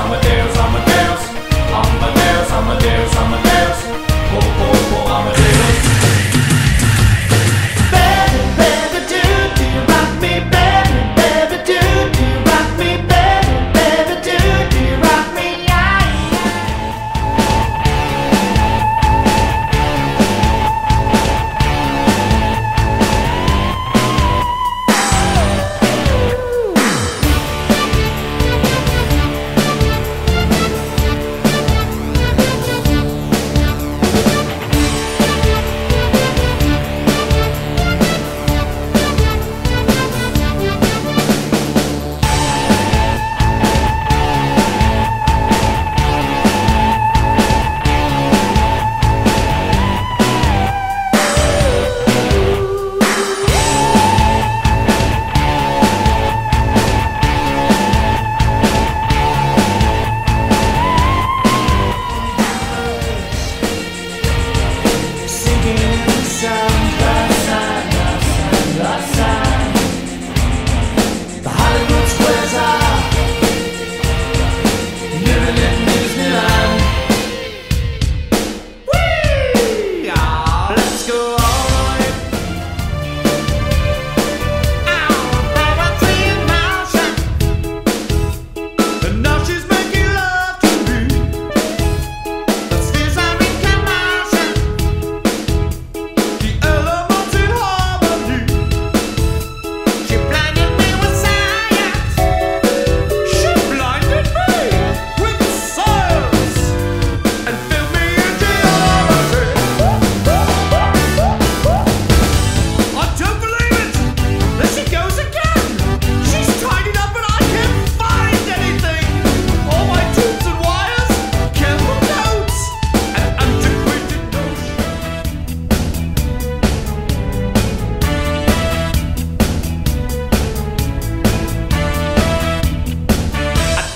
Amadeus, Amadeus, Amadeus, Amadeus, Amadeus, oh, oh, Amadeus. Baby, baby, do you rock me? Baby, baby, do you rock me? Baby, baby, do you rock me?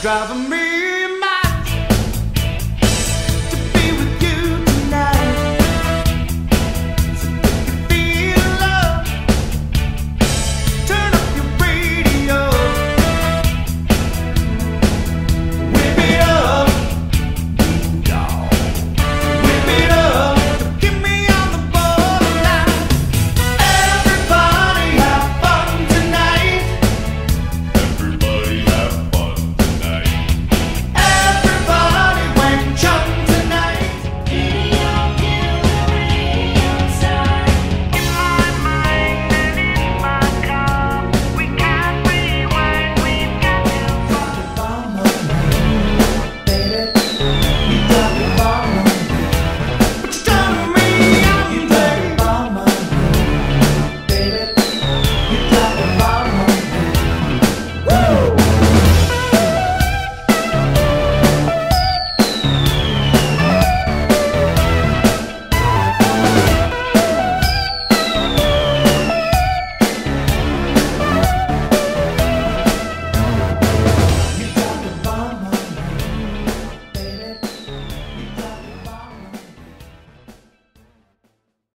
Driving me